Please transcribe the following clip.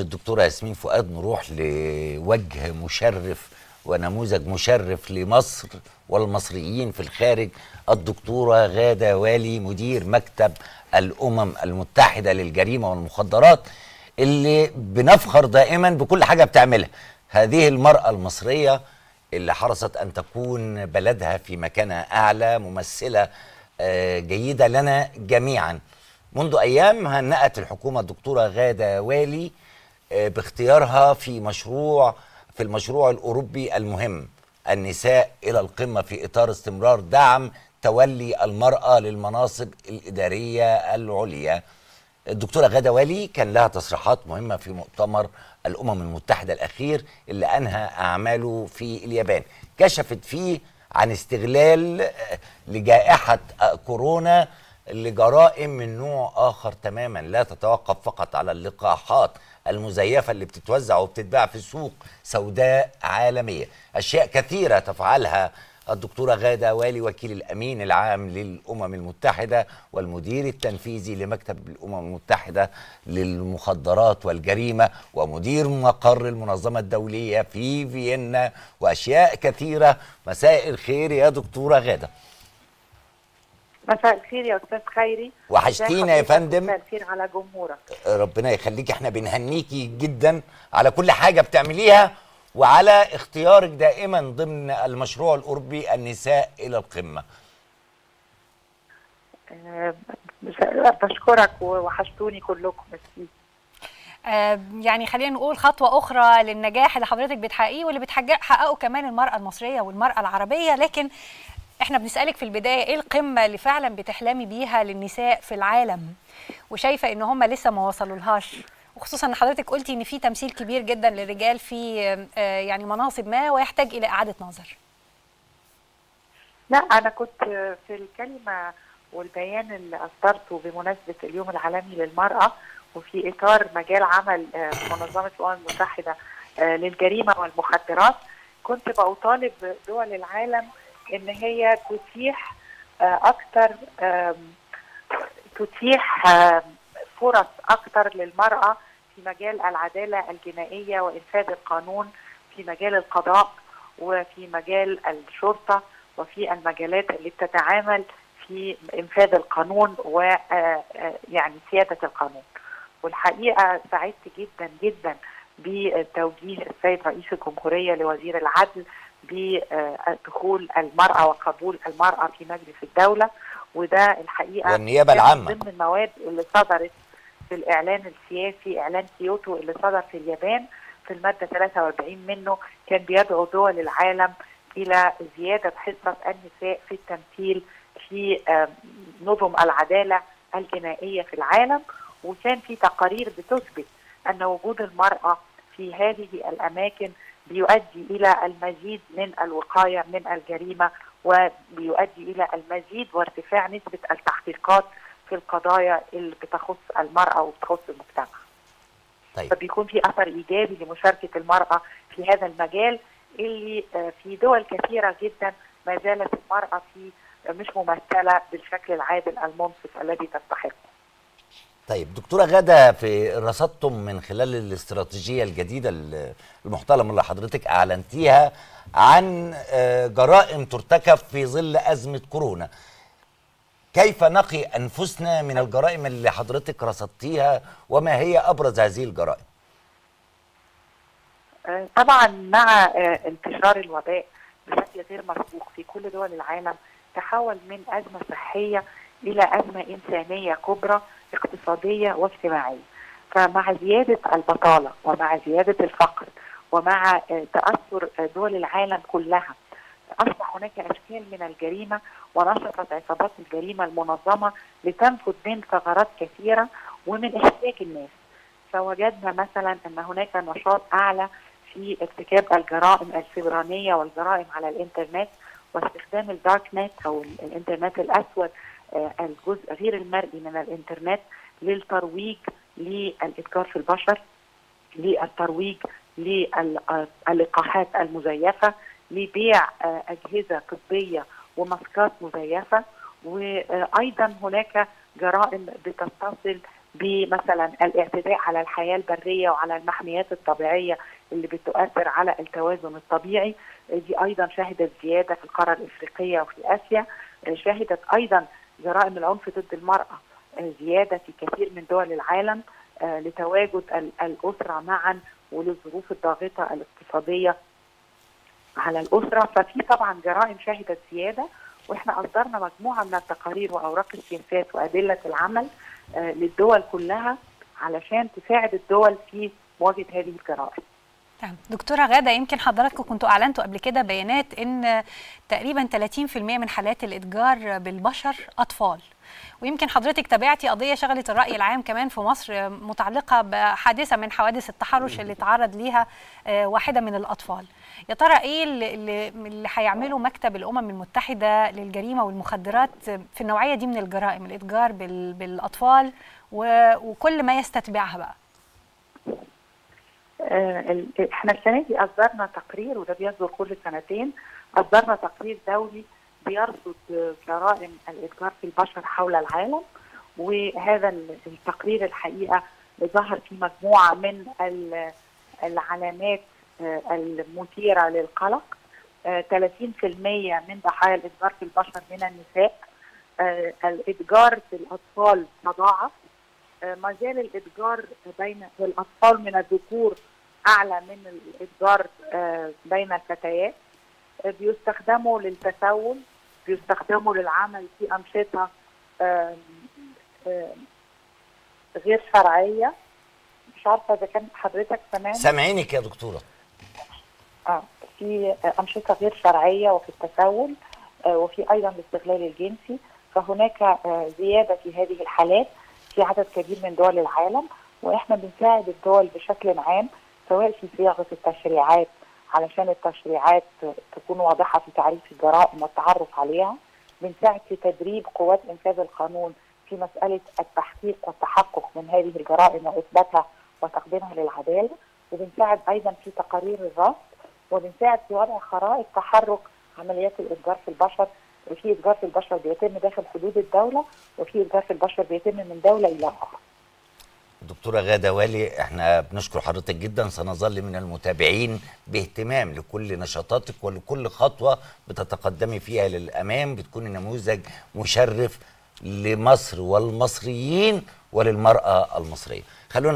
الدكتورة ياسمين فؤاد نروح لوجه مشرف ونموذج مشرف لمصر والمصريين في الخارج، الدكتورة غادة والي مدير مكتب الأمم المتحدة للجريمة والمخدرات، اللي بنفخر دائما بكل حاجة بتعملها. هذه المرأة المصرية اللي حرصت أن تكون بلدها في مكانها أعلى، ممثلة جيدة لنا جميعا. منذ أيام هنأت الحكومة الدكتورة غادة والي باختيارها في المشروع الأوروبي المهم، النساء إلى القمة، في إطار استمرار دعم تولي المرأة للمناصب الإدارية العليا. الدكتورة غادة والي كان لها تصريحات مهمة في مؤتمر الأمم المتحدة الأخير اللي أنهى أعماله في اليابان، كشفت فيه عن استغلال لجائحة كورونا لجرائم من نوع آخر تماما، لا تتوقف فقط على اللقاحات المزيفة اللي بتتوزع وبتتباع في السوق سوداء عالمية. أشياء كثيرة تفعلها الدكتورة غادة والي، وكيل الأمين العام للأمم المتحدة والمدير التنفيذي لمكتب الأمم المتحدة للمخدرات والجريمة ومدير مقر المنظمة الدولية في فيينا، وأشياء كثيرة. مساء الخير يا دكتورة غادة. مساء الخير يا استاذ خيري، وحشتينا يا فندم. مساء الخير على جمهورك، ربنا يخليكي. احنا بنهنيكي جدا على كل حاجه بتعمليها وعلى اختيارك دائما ضمن المشروع الاوروبي النساء الى القمه. بشكرك وحشتوني كلكم. يعني خلينا نقول خطوه اخرى للنجاح اللي حضرتك بتحققيه واللي بتحققه كمان المراه المصريه والمراه العربيه، لكن احنا بنسألك في البداية ايه القمة اللي فعلا بتحلمي بيها للنساء في العالم وشايفة ان هم لسه ما وصلوا لهاش، وخصوصا ان حضرتك قلتي ان في تمثيل كبير جدا للرجال في يعني مناصب ما ويحتاج الى اعادة نظر. لا انا كنت في الكلمة والبيان اللي اصدرته بمناسبة اليوم العالمي للمرأة وفي اطار مجال عمل منظمة الامم المتحدة للجريمة والمخدرات، كنت بطالب دول العالم إن هي تتيح أكتر فرص أكتر للمرأة في مجال العدالة الجنائية وإنفاذ القانون، في مجال القضاء وفي مجال الشرطة وفي المجالات اللي بتتعامل في إنفاذ القانون ويعني سيادة القانون. والحقيقة سعدت جدا جدا بتوجيه السيد رئيس الجمهورية لوزير العدل بدخول المرأة وقبول المرأة في مجلس الدولة، وده الحقيقة والنيابة العامة ضمن المواد اللي صدرت في الإعلان السياسي، إعلان كيوتو اللي صدر في اليابان، في المادة 43 منه كان بيدعو دول العالم إلى زيادة حصة النساء في التمثيل في نظم العدالة الجنائية في العالم، وكان في تقارير بتثبت أن وجود المرأة في هذه الأماكن بيؤدي إلى المزيد من الوقاية من الجريمة، وبيؤدي إلى المزيد وارتفاع نسبة التحقيقات في القضايا اللي بتخص المرأة وبتخص المجتمع. طيب. فبيكون في أثر إيجابي لمشاركة المرأة في هذا المجال اللي في دول كثيرة جدا ما زالت المرأة فيه مش ممثلة بالشكل العادل المنصف الذي تستحقه. طيب دكتورة غادة، في رصدتم من خلال الاستراتيجية الجديدة المحترمة اللي حضرتك أعلنتيها عن جرائم ترتكب في ظل أزمة كورونا، كيف نقي أنفسنا من الجرائم اللي حضرتك رصدتيها وما هي أبرز هذه الجرائم؟ طبعا مع انتشار الوباء بشكل غير مسبوق في كل دول العالم تحول من أزمة صحية إلى أزمة إنسانية كبرى، اقتصادية واجتماعية. فمع زيادة البطالة ومع زيادة الفقر ومع تأثر دول العالم كلها أصبح هناك أشكال من الجريمة، ونشطت عصابات الجريمة المنظمة لتنفذ من ثغرات كثيرة ومن احتكاك الناس. فوجدنا مثلا أن هناك نشاط أعلى في ارتكاب الجرائم السبرانية والجرائم على الإنترنت واستخدام الدارك نت أو الإنترنت الأسود، الجزء غير المرئي من الانترنت، للترويج للاتجار في البشر، للترويج للقاحات المزيفه، لبيع اجهزه طبيه وماسكات مزيفه، وايضا هناك جرائم بتتصل بمثلا الاعتداء على الحياة البرية وعلى المحميات الطبيعية اللي بتؤثر على التوازن الطبيعي. دي أيضا شهدت زيادة في القارة الإفريقية وفي آسيا. شهدت أيضا جرائم العنف ضد المرأة زيادة في كثير من دول العالم لتواجد الأسرة معا وللظروف الضاغطة الاقتصادية على الأسرة. ففي طبعا جرائم شهدت زيادة، واحنا أصدرنا مجموعة من التقارير وأوراق السياسات وأدلة العمل للدول كلها علشان تساعد الدول في مواجهة هذه الجرائم. تمام دكتوره غاده، يمكن حضراتكم كنتوا اعلنتوا قبل كده بيانات ان تقريبا 30% من حالات الاتجار بالبشر اطفال، ويمكن حضرتك تابعتي قضيه شغلت الراي العام كمان في مصر متعلقه بحادثه من حوادث التحرش اللي اتعرض ليها واحده من الاطفال. يا ترى ايه اللي هيعمله مكتب الامم المتحده للجريمه والمخدرات في النوعيه دي من الجرائم، الاتجار بالاطفال وكل ما يستتبعها بقى؟ احنا السنه دي اصدرنا تقرير، وده بيصدر كل سنتين، اصدرنا تقرير دولي بيرصد جرائم الاتجار في البشر حول العالم. وهذا التقرير الحقيقه ظهر فيه مجموعه من العلامات المثيره للقلق. 30% من ضحايا الاتجار في البشر من النساء. الاتجار في الاطفال تضاعف. ما زال الاتجار بين الاطفال من الذكور اعلى من الاتجار بين الفتيات. بيستخدموا للتسول، بيستخدموا للعمل في انشطه غير شرعيه. مش عارفه اذا كان حضرتك سامعينك يا دكتوره. في انشطه غير شرعيه وفي التسول وفي ايضا الاستغلال الجنسي. فهناك زياده في هذه الحالات في عدد كبير من دول العالم، واحنا بنساعد الدول بشكل عام سواء في صياغه التشريعات علشان التشريعات تكون واضحه في تعريف الجرائم والتعرف عليها، بنساعد في تدريب قوات انفاذ القانون في مساله التحقيق والتحقق من هذه الجرائم واثباتها وتقديمها للعداله، وبنساعد ايضا في تقارير الرصد، وبنساعد في وضع خرائط تحرك عمليات الاتجار في البشر. في اتجار في البشر بيتم داخل حدود الدوله، وفي اتجار في البشر بيتم من دوله الى اخرى. دكتوره غاده والي، احنا بنشكر حضرتك جدا، سنظل من المتابعين باهتمام لكل نشاطاتك ولكل خطوه بتتقدمي فيها للامام، بتكوني نموذج مشرف لمصر والمصريين وللمراه المصريه. خلونا